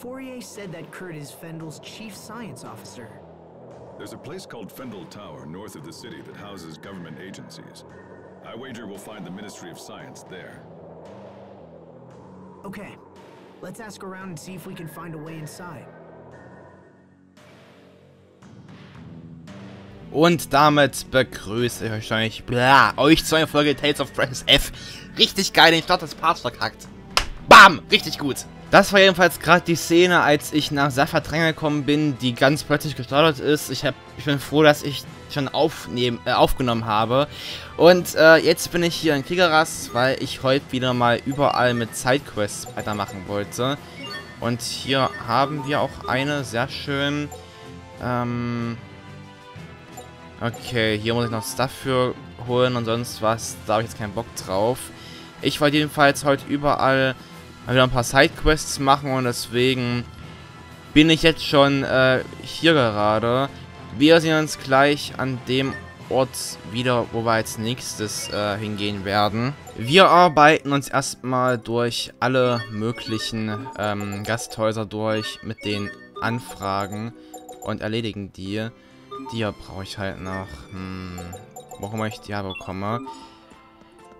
Fourier said that Kurt is Fendel's chief science officer. There's a place called Fendel Tower north of the city that houses government agencies. I wager we'll find the Ministry of Science there. Okay, let's ask around and see if we can find a way inside. Und damit begrüße ich wahrscheinlich euch zu einer Folge Tales of Graces F. Richtig geil, den Start des Parts verkackt. Bam! Richtig gut. Das war jedenfalls gerade die Szene, als ich nach Safadränge gekommen bin, die ganz plötzlich gestartet ist. Ich bin froh, dass ich schon aufgenommen habe. Und jetzt bin ich hier in Kigeras, weil ich heute wieder mal überall mit Sidequests weitermachen wollte. Und hier haben wir auch eine sehr schön... Okay, hier muss ich noch Stuff für holen und sonst was. Da habe ich jetzt keinen Bock drauf. Ich wollte jedenfalls heute überall wieder ein paar Sidequests machen und deswegen bin ich jetzt schon hier gerade. Wir sehen uns gleich an dem Ort wieder, wo wir als nächstes hingehen werden. Wir arbeiten uns erstmal durch alle möglichen Gasthäuser durch mit den Anfragen und erledigen die. Die hier brauche ich halt noch. Wo immer ich die hier bekomme.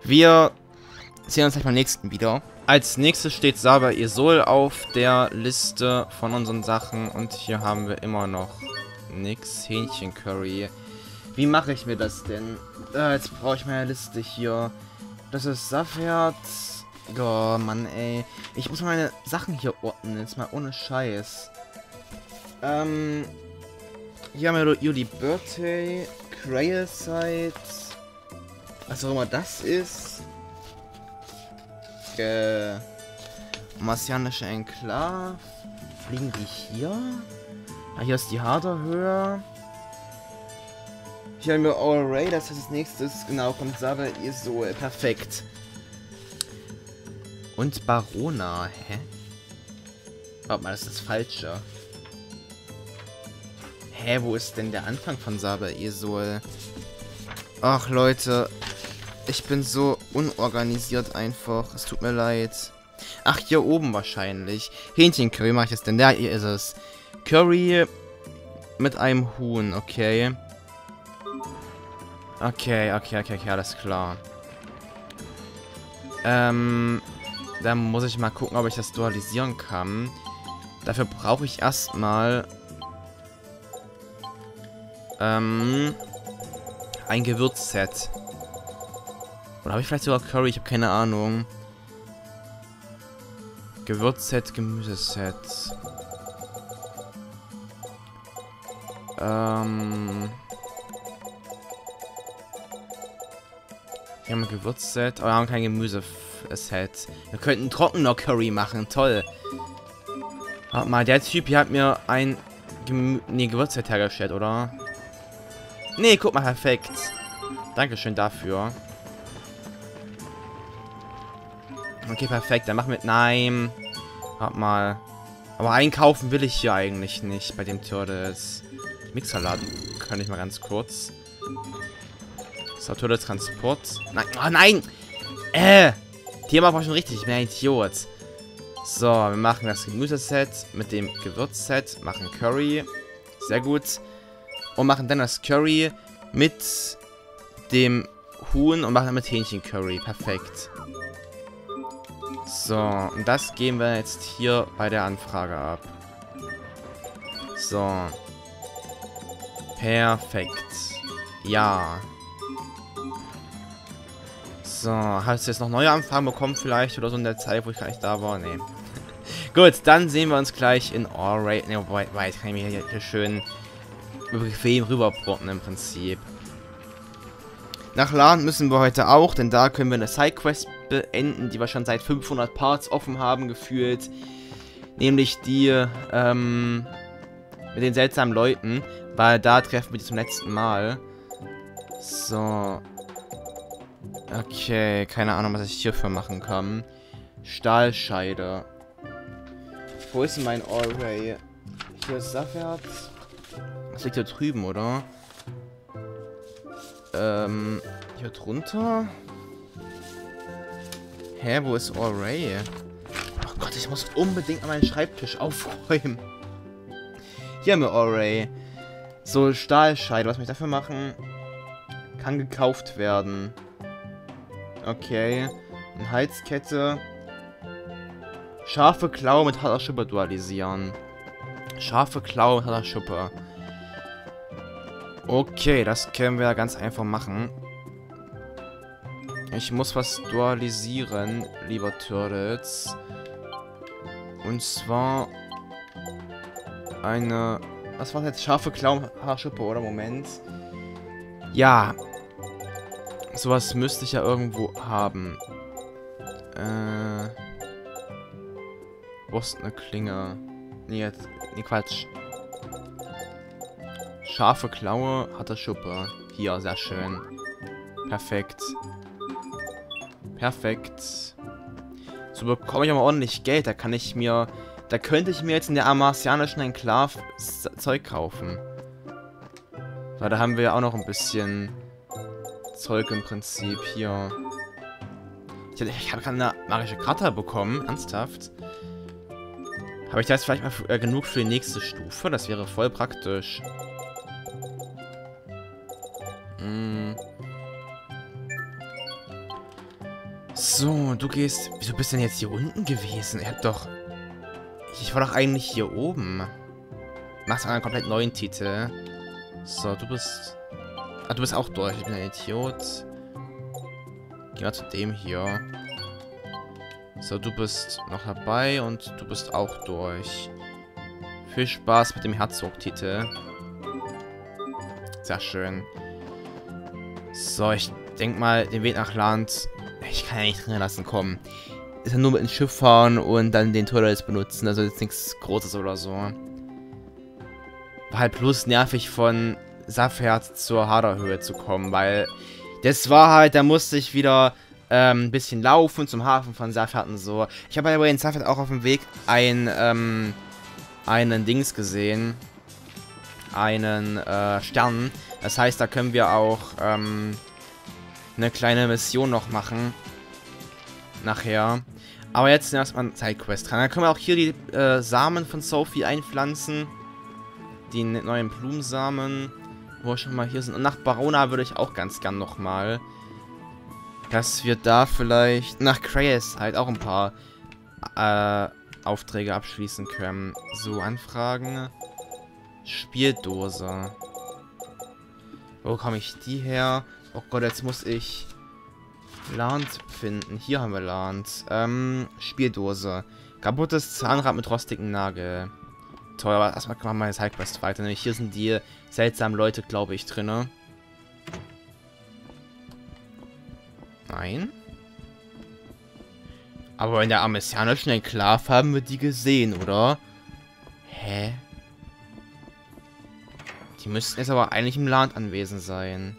Wir sehen uns gleich beim nächsten wieder. Als nächstes steht Sable Izolle auf der Liste von unseren Sachen. Und hier haben wir immer noch nix. Hähnchencurry. Wie mache ich mir das denn? Jetzt brauche ich meine Liste hier. Das ist Safert. Oh Mann, ey. Ich muss meine Sachen hier ordnen. Jetzt mal ohne Scheiß. Hier haben wir Julie Birthday, Crailside, was auch immer das ist. Amazianische Enklave. Fliegen die hier? Ah, hier ist die Kaderhöhe. Hier haben wir All Raid, das ist das nächste. Genau, kommt Sable Izolle. Perfekt. Und Barona, hä? Warte mal, das ist das Falsche. Hä, wo ist denn der Anfang von Sable Izolle? Ach, Leute. Ich bin so unorganisiert einfach. Es tut mir leid. Ach, hier oben wahrscheinlich. Hähnchencurry mache ich jetzt denn. Da hier ist es. Curry mit einem Huhn, okay. Okay, alles klar. Dann muss ich mal gucken, ob ich das dualisieren kann. Dafür brauche ich erstmal... ein Gewürzset. Oder habe ich vielleicht sogar Curry? Ich habe keine Ahnung. Gewürzset, Gemüseset. Wir haben ein Gewürzset, aber wir haben kein Gemüseset. Wir könnten trockener Curry machen, toll. Warte mal, der Typ hier hat mir ein Gewürzset hergestellt, oder? Nee, guck mal, perfekt. Dankeschön dafür. Okay, perfekt. Dann machen wir... Nein. Warte mal. Aber einkaufen will ich hier eigentlich nicht bei dem Tördes Mixerladen. Kann ich mal ganz kurz. So, Tördes Transport. Nein. Oh, nein! Thema war schon richtig. Ich bin ein Idiot. So, wir machen das Gemüseset mit dem Gewürzset. Machen Curry. Sehr gut. Und machen dann das Curry mit dem Huhn und machen dann mit Hähnchencurry. Perfekt. So, und das geben wir jetzt hier bei der Anfrage ab. So. Perfekt. Ja. So, hast du jetzt noch neue Anfragen bekommen vielleicht? Oder so in der Zeit, wo ich gar nicht da war? Nee. Gut, dann sehen wir uns gleich in All Raid. Ne, wobei, ich kann mich hier schön... bequem rüberporten im Prinzip. Nach Laden müssen wir heute auch, denn da können wir eine Sidequest beenden, die wir schon seit 500 Parts offen haben gefühlt. Nämlich die, mit den seltsamen Leuten, weil da treffen wir die zum letzten Mal. So. Okay, keine Ahnung, was ich hierfür machen kann. Stahlscheide. Wo ist denn mein Oul Raye? Hier ist Safert. Das liegt hier drüben, oder? Hier drunter? Hä, wo ist Oul Raye? Oh Gott, Gott, ich muss unbedingt an meinen Schreibtisch aufräumen. Hier haben wir Oul Raye. So, Stahlscheide. Was muss ich dafür machen? Kann gekauft werden. Okay. Eine Halskette. Scharfe Klaue mit harter Schuppe dualisieren. Scharfe Klaue mit harter Schuppe. Okay, das können wir ganz einfach machen. Ich muss was dualisieren, lieber Tördes. Und zwar eine... Was war das jetzt? Scharfe Klaue, Haarschuppe, oder? Moment. Ja. Sowas müsste ich ja irgendwo haben. Wo ist eine Klinge? Nee, jetzt... Nee, Quatsch. Scharfe Klaue, harte Schuppe. Hier, sehr schön. Perfekt. Perfekt. So bekomme ich aber ordentlich Geld. Da kann ich mir... Da könnte ich mir jetzt in der Amazianischen Enklave Zeug kaufen. Weil da haben wir ja auch noch ein bisschen Zeug im Prinzip hier. Ich habe gerade eine magische Karte bekommen. Ernsthaft. Habe ich da jetzt vielleicht mal genug für die nächste Stufe? Das wäre voll praktisch. So, du gehst... Wieso bist du denn jetzt hier unten gewesen? Er hat doch... Ich war doch eigentlich hier oben. Machst einen komplett neuen Titel. So, du bist... Ah, du bist auch durch. Ich bin ein Idiot. Geh mal zu dem hier. So, du bist noch dabei und du bist auch durch. Viel Spaß mit dem Herzog-Titel. Sehr schön. So, ich denke mal, den Weg nach Land... Ich kann ja nicht drin lassen, komm. Ist ja nur mit ins Schiff fahren und dann den Toilet benutzen. Also jetzt nichts Großes oder so. War halt bloß nervig, von Safert zur Kaderhöhe zu kommen, weil das war halt, da musste ich wieder ein bisschen laufen zum Hafen von Safert und so. Ich habe aber in Safert auch auf dem Weg einen Dings gesehen. Einen Stern. Das heißt, da können wir auch eine kleine Mission noch machen. Nachher. Aber jetzt erstmal eine Sidequest dran. Dann können wir auch hier die Samen von Sophie einpflanzen. Die neuen Blumensamen. Wo wir schon mal hier sind. Und nach Barona würde ich auch ganz gern nochmal. Dass wir da vielleicht nach Grace halt auch ein paar Aufträge abschließen können. So, Anfragen. Spieldose. Wo komme ich die her? Oh Gott, jetzt muss ich Land finden. Hier haben wir Land. Spieldose. Kaputtes Zahnrad mit rostigem Nagel. Toll, aber erstmal machen wir jetzt Sidequest weiter. Nämlich hier sind die seltsamen Leute, glaube ich, drin. Nein. Aber in der Amazianischen Enklave haben wir die gesehen, oder? Hä? Die müssten jetzt aber eigentlich im Land anwesend sein.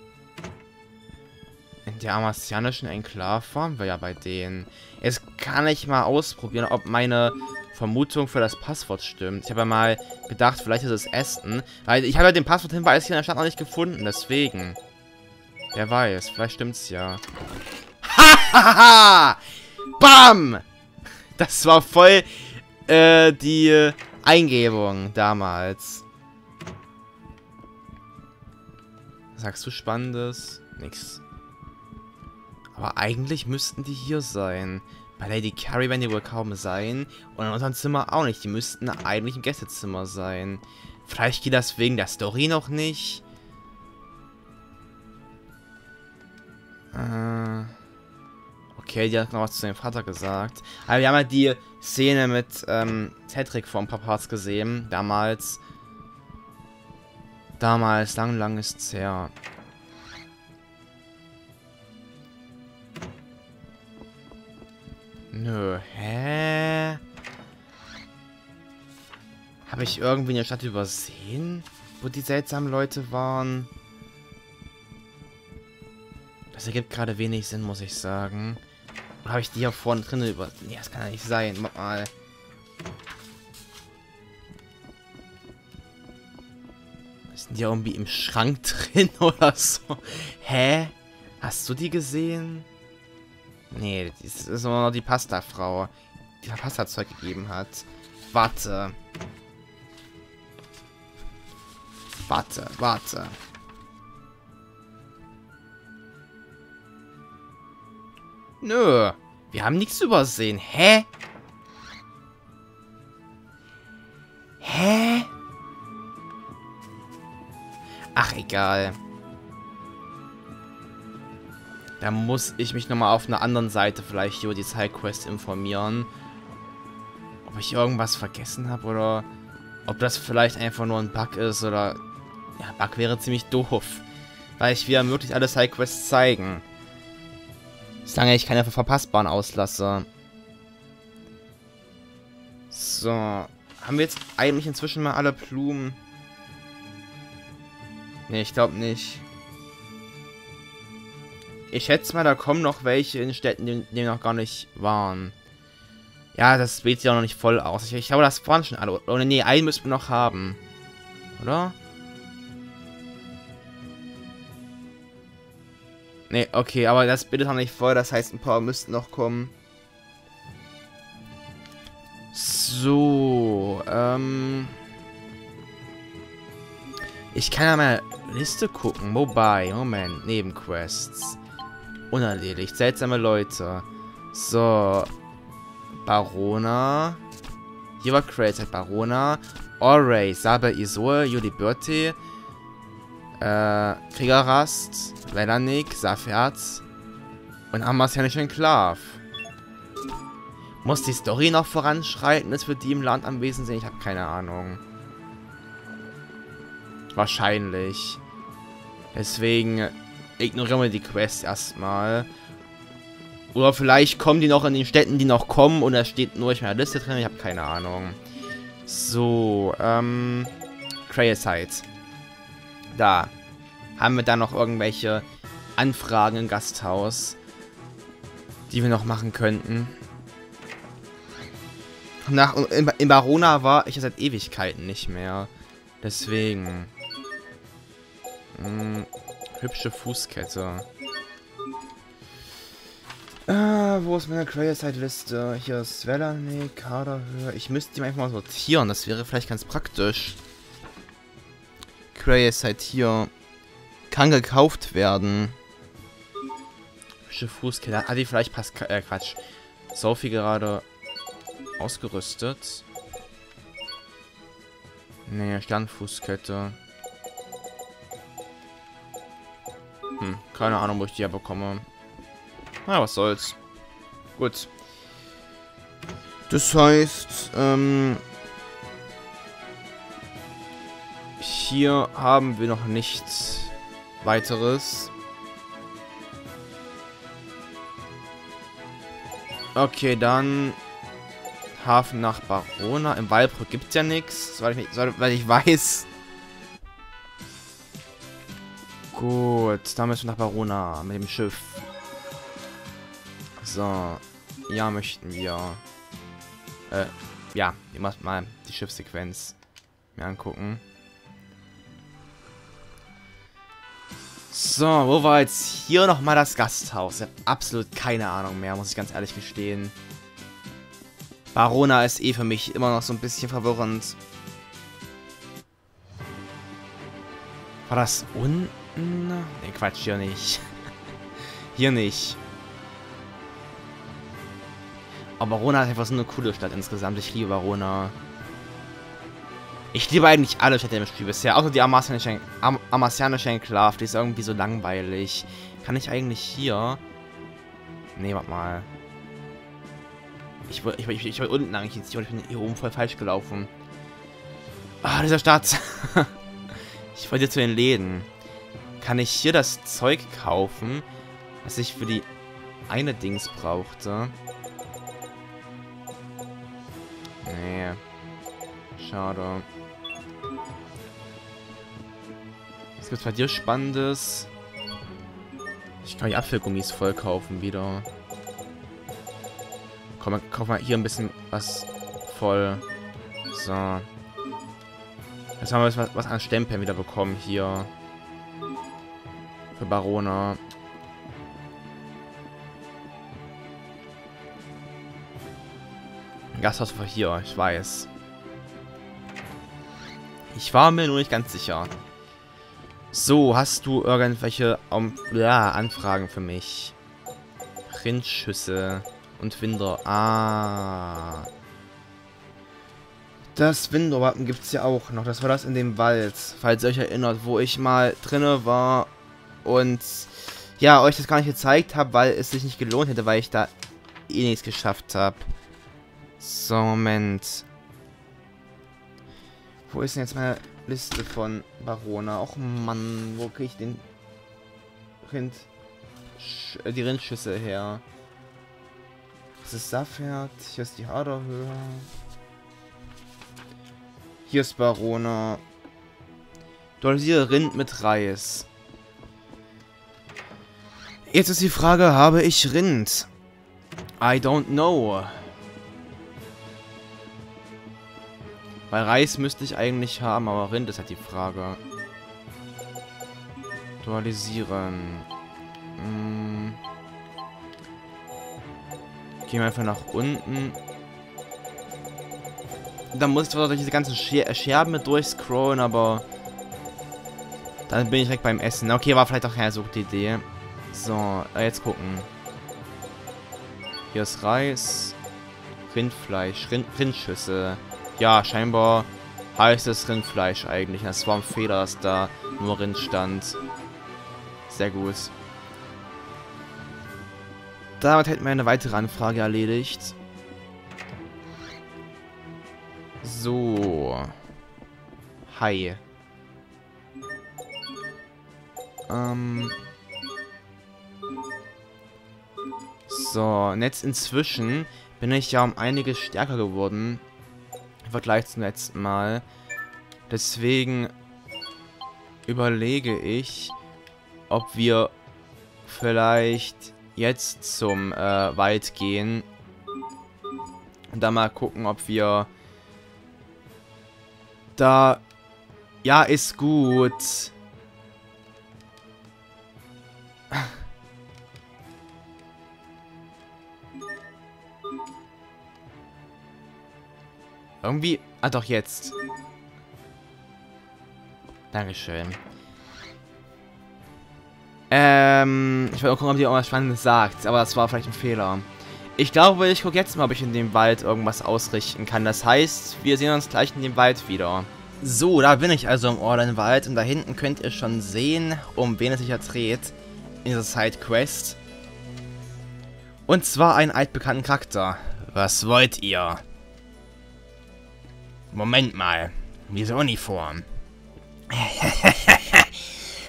In der Amazianischen Enklave waren wir ja bei denen. Jetzt kann ich mal ausprobieren, ob meine Vermutung für das Passwort stimmt. Ich habe ja mal gedacht, vielleicht ist es Essen. Weil ich habe ja den Passworthinweis hier in der Stadt noch nicht gefunden, deswegen. Wer weiß, vielleicht stimmt's ja. Hahaha! Bam! Das war voll die Eingebung damals. Sagst du Spannendes? Nix. Aber eigentlich müssten die hier sein. Bei Lady Carrie werden die wohl kaum sein. Und in unserem Zimmer auch nicht. Die müssten eigentlich im Gästezimmer sein. Vielleicht geht das wegen der Story noch nicht. Okay, die hat noch was zu dem Vater gesagt. Aber wir haben ja die Szene mit Cedric vor ein paar Parts gesehen. Damals, lang ist's her. Nö, hä? Habe ich irgendwie in der Stadt übersehen, wo die seltsamen Leute waren? Das ergibt gerade wenig Sinn, muss ich sagen. Oder habe ich die hier vorne drin übersehen? Nee, das kann ja nicht sein. Mach mal. Sind die irgendwie im Schrank drin oder so? Hä? Hast du die gesehen? Nee, das ist immer noch die Pastafrau. Wasserzeug gegeben hat. Warte. Warte. Nö. Wir haben nichts übersehen. Hä? Ach, egal. Da muss ich mich nochmal auf einer anderen Seite vielleicht über die Sidequest informieren. Ob ich irgendwas vergessen habe oder ob das vielleicht einfach nur ein Bug ist oder... Ja, Bug wäre ziemlich doof. Weil ich wieder möglichst alle Sidequests zeigen. Solange ich keine verpassbaren auslasse. So. Haben wir jetzt eigentlich inzwischen mal alle Blumen? Ne, ich glaube nicht. Ich schätze mal, da kommen noch welche in Städten, die noch gar nicht waren. Ja, das sieht ja auch noch nicht voll aus. Ich glaube, das waren schon alle. Oder nee, einen müssten wir noch haben. Oder? Ne, okay, aber das Bild ist noch nicht voll. Das heißt, ein paar müssten noch kommen. So, ich kann ja mal Liste gucken. Wobei, Moment. Nebenquests. Unerledigt. Seltsame Leute. So. Barona. Hier war Created Barona. All Raid. Sable Izolle. Juli Birte. Kigeras. Velanik. Safert. Und Amazianische Enklave. Muss die Story noch voranschreiten? Ist für die im Land anwesend sind? Ich habe keine Ahnung. Wahrscheinlich. Deswegen ignorieren wir die Quest erstmal. Oder vielleicht kommen die noch in den Städten, die noch kommen. Und da steht nur ich meine Liste drin. Ich habe keine Ahnung. So, Creative. Da. Haben wir da noch irgendwelche Anfragen im Gasthaus, die wir noch machen könnten? In Barona war ich ja seit Ewigkeiten nicht mehr. Deswegen... hübsche Fußkette. Wo ist meine Creative-Liste? Hier ist Velanik, Kaderhöhe. Ich müsste die einfach mal sortieren. Das wäre vielleicht ganz praktisch. Creative hier. Kann gekauft werden. Hübsche Fußkette. Hat die vielleicht Pascal... Quatsch. Sophie gerade ausgerüstet. Nee, Sternfußkette. Keine Ahnung, wo ich die herbekomme. Na, was soll's. Gut. Das heißt, hier haben wir noch nichts weiteres. Okay, dann... Hafen nach Barona. Im Walbrook gibt es ja nichts, weil ich weiß. Gut, da müssen wir nach Barona mit dem Schiff. So. Ja, möchten wir. Ja, ihr macht mal die Schiffssequenz mir angucken. So, wo war jetzt hier nochmal das Gasthaus? Ich habe absolut keine Ahnung mehr, muss ich ganz ehrlich gestehen. Barona ist eh für mich immer noch so ein bisschen verwirrend. War das unten? Ne, Quatsch, hier nicht. Hier nicht. Aber Barona ist einfach so eine coole Stadt insgesamt. Ich liebe Barona. Ich liebe eigentlich alle Städte im Spiel bisher. Außer die Amazianische Enklave. Die ist irgendwie so langweilig. Kann ich eigentlich hier... Ne, warte mal. Ich wollte unten lang, ich bin hier oben voll falsch gelaufen. Ah, dieser Stadt. Ich wollte zu den Läden. Kann ich hier das Zeug kaufen, was ich für die eine Dings brauchte? Nee. Schade. Was gibt's bei dir Spannendes? Ich kann die Apfelgummis voll kaufen wieder. Komm, kauf mal hier ein bisschen was voll. So. Jetzt haben wir was an Stempeln wieder bekommen hier. Für Barona. Gasthaus war hier, ich weiß. Ich war mir nur nicht ganz sicher. So, hast du irgendwelche Anfragen für mich? Rindschüsse und Windor. Ah. Das Windor-Wappen gibt es ja auch noch. Das war das in dem Wald, falls ihr euch erinnert, wo ich mal drinne war und ja, euch das gar nicht gezeigt habe, weil es sich nicht gelohnt hätte, weil ich da eh nichts geschafft habe. So, Moment. Wo ist denn jetzt meine Liste von Barona? Och Mann, wo kriege ich den die Rindschüsse her? Das ist Safert, hier ist die Kaderhöhe. Hier ist Barona. Dolosiere Rind mit Reis. Jetzt ist die Frage, habe ich Rind? I don't know. Weil Reis müsste ich eigentlich haben, aber Rind ist halt die Frage. Dualisieren. Hm. Gehen wir einfach nach unten. Dann muss ich zwar durch diese ganzen Scherben mit durchscrollen, aber dann bin ich direkt beim Essen. Okay, war vielleicht auch keine so gute Idee. So, jetzt gucken. Hier ist Reis. Rindfleisch. Rindschüsse. Ja, scheinbar heißt es Rindfleisch eigentlich. Das war ein Fehler, dass da nur Rind stand. Sehr gut. Damit hätten wir eine weitere Anfrage erledigt. So. Hi. So, und jetzt inzwischen bin ich ja um einiges stärker geworden. Vergleich zum letzten Mal. Deswegen überlege ich, ob wir vielleicht jetzt zum Wald gehen und da mal gucken, ob wir da... Ja, ist gut. Irgendwie... Ah, doch, jetzt. Dankeschön. Ich wollte auch gucken, ob die irgendwas Spannendes sagt, aber das war vielleicht ein Fehler. Ich glaube, ich gucke jetzt mal, ob ich in dem Wald irgendwas ausrichten kann. Das heißt, wir sehen uns gleich in dem Wald wieder. So, da bin ich also im Ordenwald und da hinten könnt ihr schon sehen, um wen es sich jetzt dreht in dieser Sidequest. Und zwar einen altbekannten Charakter. Was wollt ihr? Moment mal, diese Uniform.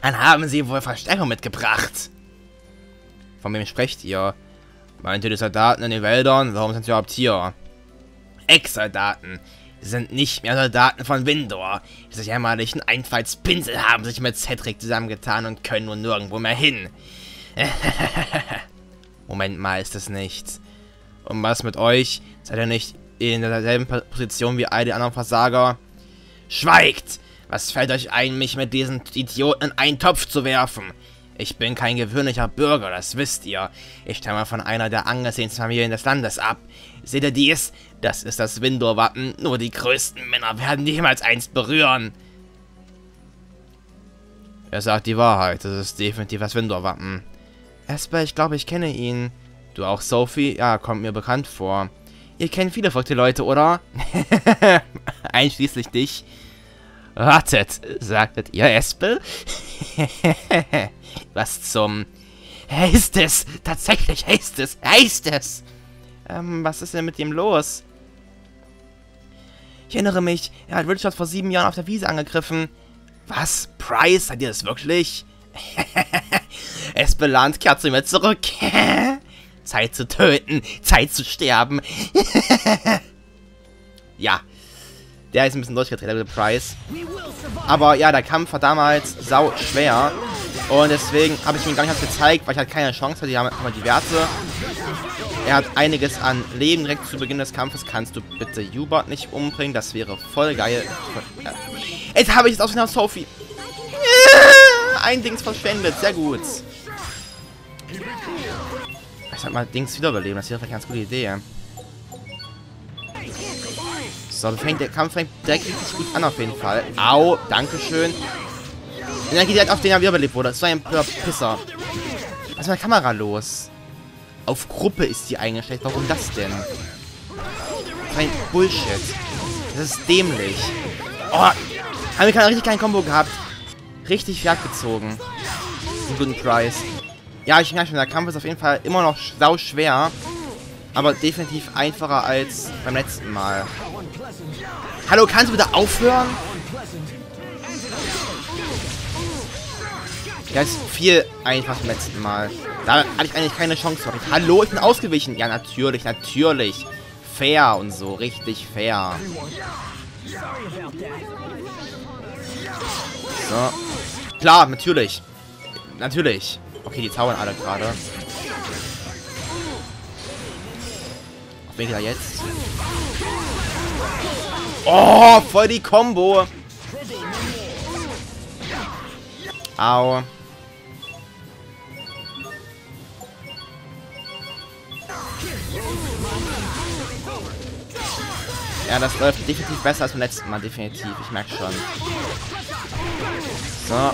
Dann haben sie wohl Verstärkung mitgebracht. Von wem sprecht ihr? Meint ihr die Soldaten in den Wäldern? Warum sind sie überhaupt hier? Ex-Soldaten. Sie sind nicht mehr Soldaten von Windor. Die jämmerlichen Einfallspinsel haben sich mit Cedric zusammengetan und können nun nirgendwo mehr hin. Moment mal, ist das nichts. Und was mit euch? Seid ihr nicht in derselben Position wie all die anderen Versager? Schweigt! Was fällt euch ein, mich mit diesen Idioten in einen Topf zu werfen? Ich bin kein gewöhnlicher Bürger, das wisst ihr. Ich stamme von einer der angesehensten Familien des Landes ab. Seht ihr dies? Das ist das Windor-Wappen. Nur die größten Männer werden niemals eins berühren. Er sagt die Wahrheit. Das ist definitiv das Windor-Wappen. Espel, ich glaube, ich kenne ihn. Du auch, Sophie? Ja, kommt mir bekannt vor. Ihr kennt viele verrückte Leute, oder? Einschließlich dich. Wartet, sagtet ihr Espel? Was zum... Heißt es! Tatsächlich heißt es! Heißt es! Was ist denn mit ihm los? Ich erinnere mich, er hat Richard vor 7 Jahren auf der Wiese angegriffen. Was? Bryce? Seid ihr das wirklich? Espeland kehrt zu mir zurück. Zeit zu töten, Zeit zu sterben. Ja, der ist ein bisschen durchgedreht, der Bryce. Aber ja, der Kampf war damals sau schwer. Und deswegen habe ich ihm gar nicht gezeigt, weil ich halt keine Chance hatte. Die haben immer die Werte. Er hat einiges an Leben direkt zu Beginn des Kampfes. Kannst du bitte Hubert nicht umbringen? Das wäre voll geil. Jetzt habe ich es aus dem Sophie. Ein Dings verschwendet, sehr gut. Ich hab mal Dings wiederbeleben, das wäre vielleicht eine ganz gute Idee. So, der Kampf fängt direkt richtig gut an auf jeden Fall. Au, dankeschön. Und dann geht er halt auf den, der wieder überlebt wurde. Das war ein Pisser. Was ist meine Kamera los? Auf Gruppe ist die eingestellt. Warum das denn? Das war ein Bullshit. Das ist dämlich. Oh, haben wir gerade richtig keinen Combo gehabt. Richtig Wert gezogen. Einen guten Preis. Ja, ich merke schon, der Kampf ist auf jeden Fall immer noch sau schwer. Aber definitiv einfacher als beim letzten Mal. Hallo, kannst du bitte aufhören? Das ist viel einfacher beim letzten Mal. Da hatte ich eigentlich keine Chance. Hallo, ich bin ausgewichen. Ja, natürlich, natürlich. Fair und so, richtig fair. So. Klar, natürlich. Natürlich. Okay, die zaubern alle gerade. Auf wen geht er jetzt? Oh, voll die Combo. Au. Ja, das läuft definitiv besser als beim letzten Mal, definitiv. Ich merke schon. So.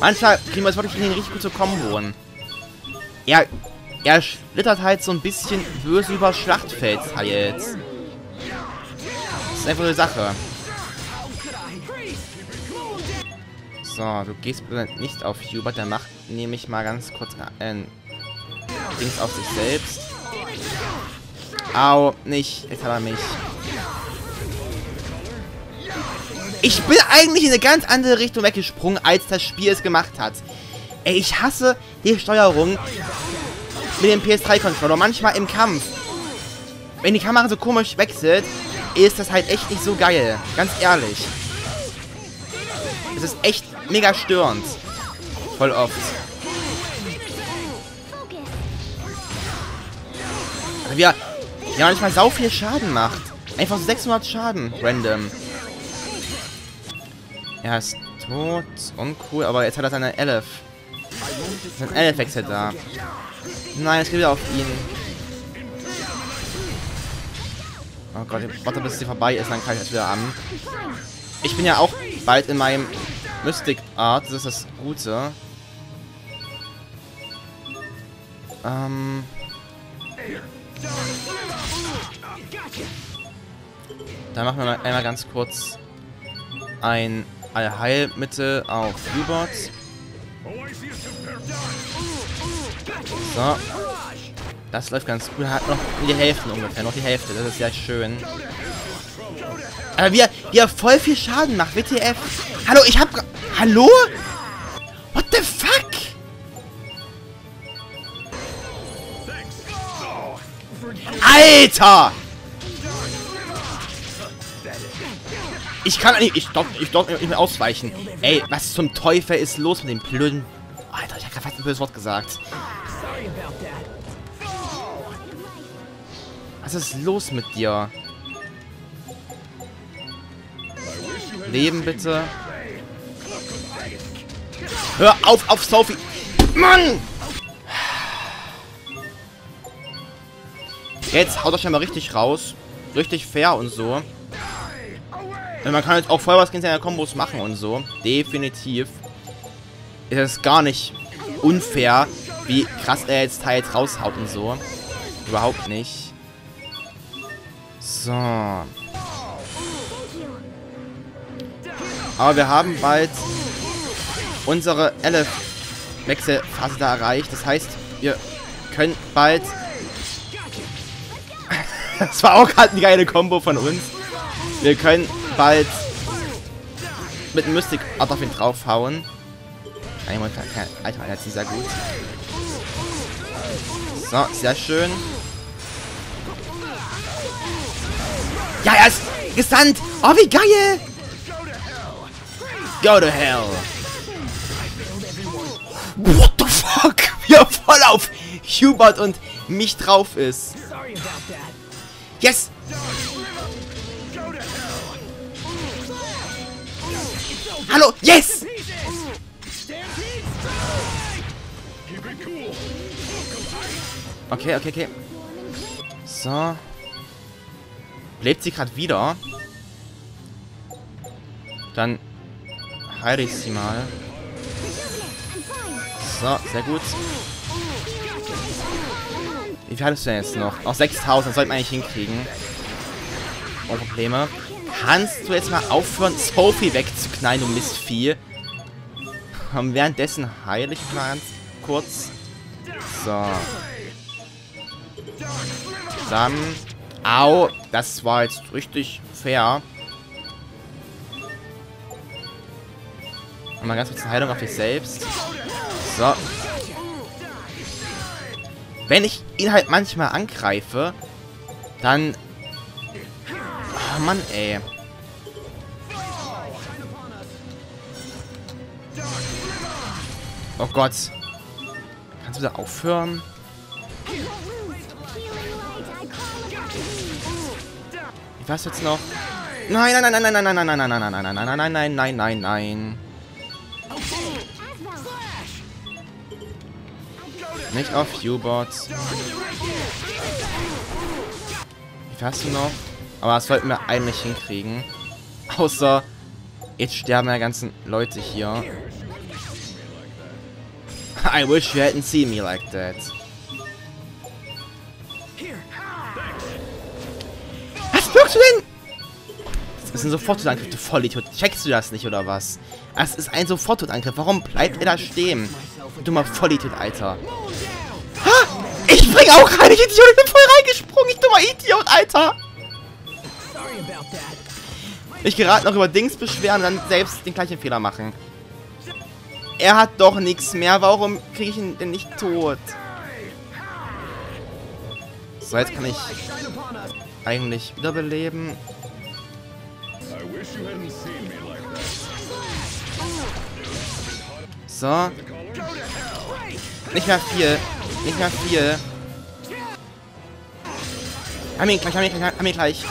Manchmal kriegen wir es wirklich richtig gut zu komboen. Er schlittert halt so ein bisschen böse über das Schlachtfeld halt. Das ist einfach eine Sache. So, du gehst nicht auf Hubert, der macht nämlich mal ganz kurz ein Dings auf sich selbst. Au, nicht. Jetzt hat er mich. Ich bin eigentlich in eine ganz andere Richtung weggesprungen, als das Spiel es gemacht hat. Ey, ich hasse die Steuerung mit dem PS3-Controller. Manchmal im Kampf. Wenn die Kamera so komisch wechselt, ist das halt echt nicht so geil. Ganz ehrlich. Es ist echt mega störend. Voll oft. Also ja, manchmal sau viel Schaden macht. Einfach so 600 Schaden. Random. Er ist tot. Uncool. Aber jetzt hat er seine Elf. Sein Elf-Wechsel da. Nein, es geht wieder auf ihn. Oh Gott, ich warte, bis sie vorbei ist. Dann kann ich das wieder an. Ich bin ja auch bald in meinem Mystic Art. Das ist das Gute. Dann machen wir mal einmal ganz kurz ein Allheilmittel auf Hubert. So. Das läuft ganz gut. Er hat noch die Hälfte ungefähr. Noch die Hälfte. Das ist ja schön. Aber wie er voll viel Schaden macht. WTF. Hallo, ich hab... Hallo? What the fuck? Alter! Ich kann nicht... Ich darf nicht mehr ausweichen. Ey, was zum Teufel ist los mit dem blöden... Alter, ich hab gerade fast ein böses Wort gesagt. Was ist los mit dir? Leben bitte. Hör auf Sophie. Mann! Jetzt haut euch mal richtig raus. Richtig fair und so. Denn man kann jetzt auch voll was gegen seine Kombos machen und so. Definitiv. Ist das gar nicht unfair, wie krass er jetzt halt raushaut und so. Überhaupt nicht. So. Aber wir haben bald unsere Elf-Wechselphase da erreicht. Das heißt, wir können bald... Das war auch gerade eine geile Kombo von uns. Wir können bald mit Mystic Art auf ihn draufhauen. Einmal Alter, das ist sehr gut. So, sehr schön. Ja, er ist gesandt. Oh, wie geil. Go to hell. What the fuck? Wie er voll auf Hubert und mich drauf ist. Yes. Hallo, yes. Okay. So. Bleibt sie gerade wieder? Dann heile ich sie mal. So, sehr gut. Wie viel hattest du denn jetzt noch? Noch 6.000, das sollte man eigentlich hinkriegen. Ohne Probleme. Kannst du jetzt mal aufhören, Sophie wegzuknallen, du Mistvieh? Und währenddessen heile ich mal ganz kurz. So. Dann. Au, das war jetzt richtig fair. Und mal ganz kurz eine Heilung auf dich selbst. So. Wenn ich ihn halt manchmal angreife, dann... Oh Mann, ey. Oh Gott. Kannst du da aufhören? Ich weiß jetzt noch. Nein, nein, nein, nein, nein, nein, nein, nein, nein, nein, nein, nein, nein, nein, nein, nein. Nicht auf Hubert. Wie viel hast du noch? Aber das sollten wir eigentlich hinkriegen. Außer, jetzt sterben ja ganzen Leute hier. I wish you hadn't seen me like that. Was blockst du denn? Das ist ein Soforttodangriff, du Vollidiot. Checkst du das nicht, oder was? Das ist ein Soforttodangriff. Warum bleibt er da stehen? Dummer Vollidiot, Alter. Ha! Ich spring auch rein, ich Idiot. Ich bin voll reingesprungen, ich dummer Idiot, Alter. Ich gerade noch über Dings beschweren und dann selbst den gleichen Fehler machen. Er hat doch nichts mehr. Warum kriege ich ihn denn nicht tot? So, jetzt kann ich eigentlich wiederbeleben. So. Nicht mehr viel. Nicht mehr viel. Haben wir ihn gleich, haben wir ihn gleich, haben wir ihn gleich.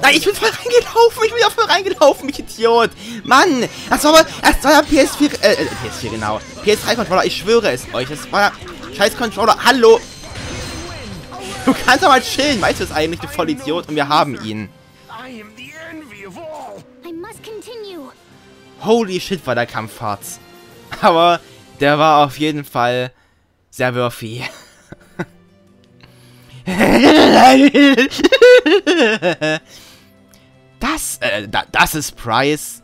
Nein, ich bin voll reingelaufen. Ich bin auch voll reingelaufen, ich Idiot. Mann, das war PS4, PS4 genau. PS3-Controller, ich schwöre es euch. Das war der Scheiß-Controller. Hallo. Du kannst doch mal chillen. Weißt du, es eigentlich, du Vollidiot. Und wir haben ihn. Holy shit, war der Kampf hart. Aber der war auf jeden Fall sehr würfig. Das ist Bryce.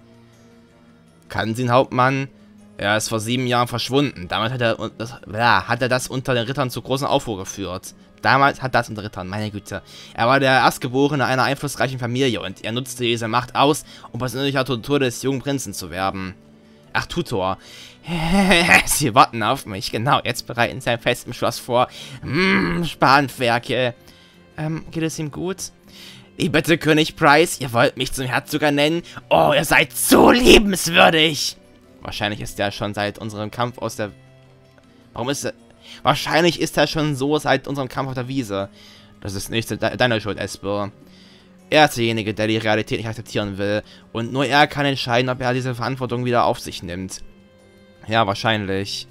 Kann sie den Hauptmann? Er ist vor 7 Jahren verschwunden. Damals hat er das unter den Rittern zu großen Aufruhr geführt. Damals hat das unter Rittern, meine Güte. Er war der Erstgeborene einer einflussreichen Familie und er nutzte diese Macht aus, um persönlicher Tutor des jungen Prinzen zu werben. Ach, Tutor. Sie warten auf mich. Genau, jetzt bereiten sie ein Fest im Schloss vor. Spanferkel. Geht es ihm gut? Ich bitte, König Bryce, ihr wollt mich zum Herzoger nennen? Oh, ihr seid so liebenswürdig! Wahrscheinlich ist er schon seit unserem Kampf aus der... Warum ist er... Wahrscheinlich ist er schon so seit unserem Kampf auf der Wiese. Das ist nicht deine Schuld, Espel. Er ist derjenige, der die Realität nicht akzeptieren will. Und nur er kann entscheiden, ob er diese Verantwortung wieder auf sich nimmt. Ja, wahrscheinlich.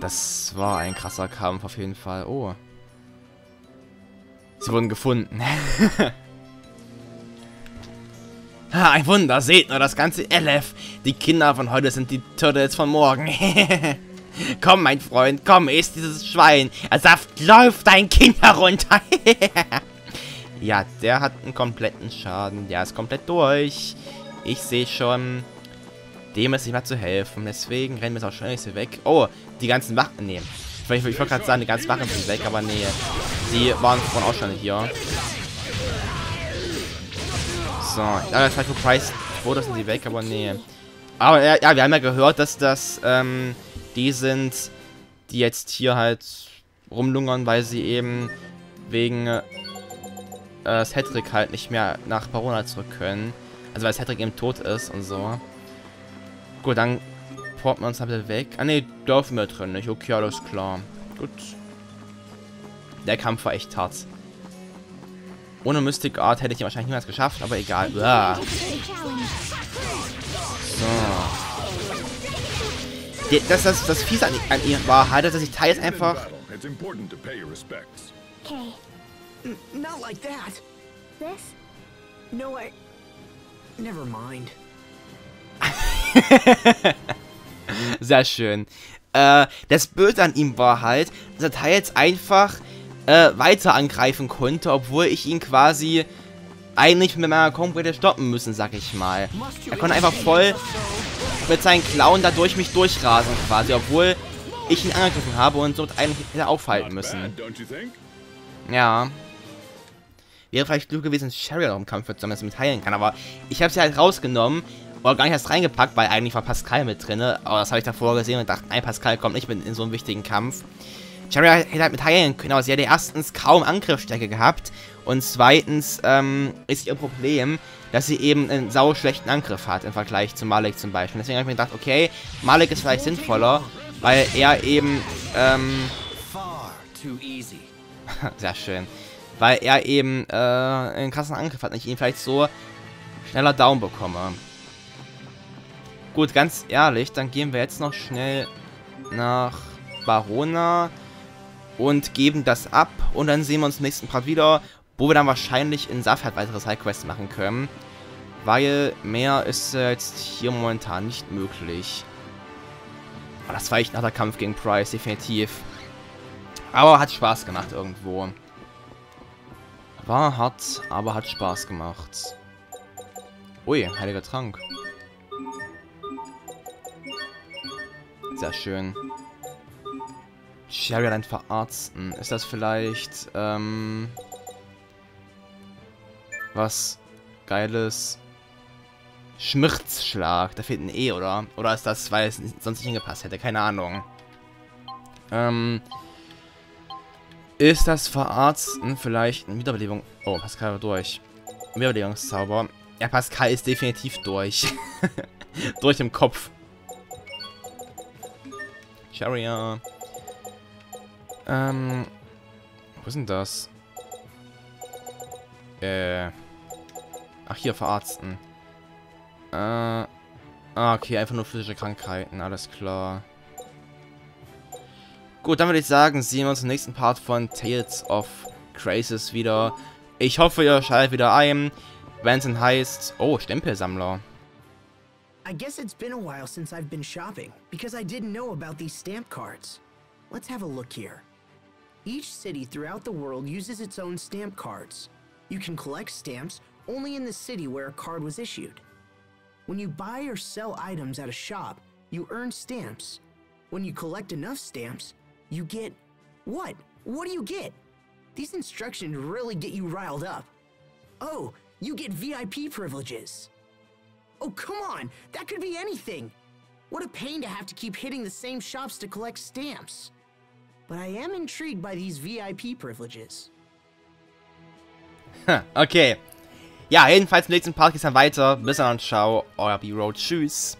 Das war ein krasser Kampf auf jeden Fall. Oh. Sie wurden gefunden. Ha, ein Wunder. Seht nur das ganze LF. Die Kinder von heute sind die Turtles von morgen. Komm, mein Freund, komm, isst dieses Schwein. Der Saft läuft dein Kind herunter. Ja, der hat einen kompletten Schaden. Der ist komplett durch. Ich sehe schon, dem ist nicht mehr zu helfen. Deswegen rennen wir jetzt auch schnell hier weg. Oh, die ganzen Wachen nehmen. Ich wollte gerade sagen, die ganzen Wachen sind weg, aber nee. Die waren von auch schon hier. So, ich dachte vielleicht für Bryce, wo das sind die weg, aber nee. Aber ja, wir haben ja gehört, dass das, die sind, die jetzt hier halt rumlungern, weil sie eben wegen Cedric halt nicht mehr nach Barona zurück können. Also weil Cedric eben tot ist und so. Gut, dann porten wir uns halt weg. Ah ne, dürfen wir drin nicht. Okay, alles klar. Gut. Der Kampf war echt hart. Ohne Mystic Art hätte ich ihn wahrscheinlich niemals geschafft, aber egal. Uah. So. Das Fiese an ihr war halt, dass ich teils einfach Not like that. This? No, I... Never mind. Sehr schön. Das Böse an ihm war halt, dass er jetzt einfach weiter angreifen konnte, obwohl ich ihn quasi eigentlich mit meiner Combo hätte stoppen müssen, sag ich mal. Er konnte einfach voll mit seinen Klauen dadurch mich durchrasen quasi, obwohl ich ihn angegriffen habe und somit eigentlich hätte aufhalten müssen. Ja. Wäre vielleicht klug gewesen, Sherry noch im Kampf zu haben, dass er mit heilen kann, aber ich habe sie halt rausgenommen oder gar nicht erst reingepackt, weil eigentlich war Pascal mit drin, aber das habe ich davor gesehen und dachte, nein, Pascal kommt nicht mit in so einem wichtigen Kampf. Sherry hätte halt mit heilen können, aber sie hätte erstens kaum Angriffsstärke gehabt und zweitens ist ihr Problem, dass sie eben einen sau schlechten Angriff hat im Vergleich zu Malik zum Beispiel. Deswegen habe ich mir gedacht, okay, Malik ist vielleicht sinnvoller, weil er eben sehr schön, weil er eben einen krassen Angriff hat und ich ihn vielleicht so schneller down bekomme. Gut, ganz ehrlich, dann gehen wir jetzt noch schnell nach Barona und geben das ab. Und dann sehen wir uns im nächsten Part wieder, wo wir dann wahrscheinlich in Safert weitere Sidequests machen können. Weil mehr ist jetzt hier momentan nicht möglich. Aber das war echt nach der Kampf gegen Bryce, definitiv. Aber hat Spaß gemacht irgendwo. War hart, aber hat Spaß gemacht. Ui, heiliger Trank. Sehr schön. Sherry allein verarzten. Ist das vielleicht, was Geiles? Schmirzschlag. Da fehlt ein E, oder? Oder ist das, weil es sonst nicht hingepasst hätte? Keine Ahnung. Ist das Verarzten vielleicht eine Wiederbelebung? Oh, Pascal war durch. Wiederbelebungszauber. Ja, Pascal ist definitiv durch. Durch im Kopf. Sherry. Wo ist denn das? Ach, hier, verarzten. Okay, einfach nur physische Krankheiten, alles klar. Gut, dann würde ich sagen, sehen wir uns im nächsten Part von Tales of Graces wieder. Ich hoffe, ihr schaltet wieder ein. Vincent heißt... Oh, Stempelsammler. I guess it's been a while since I've been shopping, because I didn't know about these stamp cards. Let's have a look here. Each city throughout the world uses its own stamp cards. You can collect stamps only in the city where a card was issued. When you buy or sell items at a shop, you earn stamps. When you collect enough stamps, you get... What? What do you get? These instructions really get you riled up. Oh, you get VIP privileges. Oh, come on! That could be anything! What a pain to have to keep hitting the same shops to collect stamps. But I am intrigued by these VIP privileges. Okay. Ja, jedenfalls im nächsten Part geht's dann weiter. Bis dann und ciao, euer B-Road. Tschüss.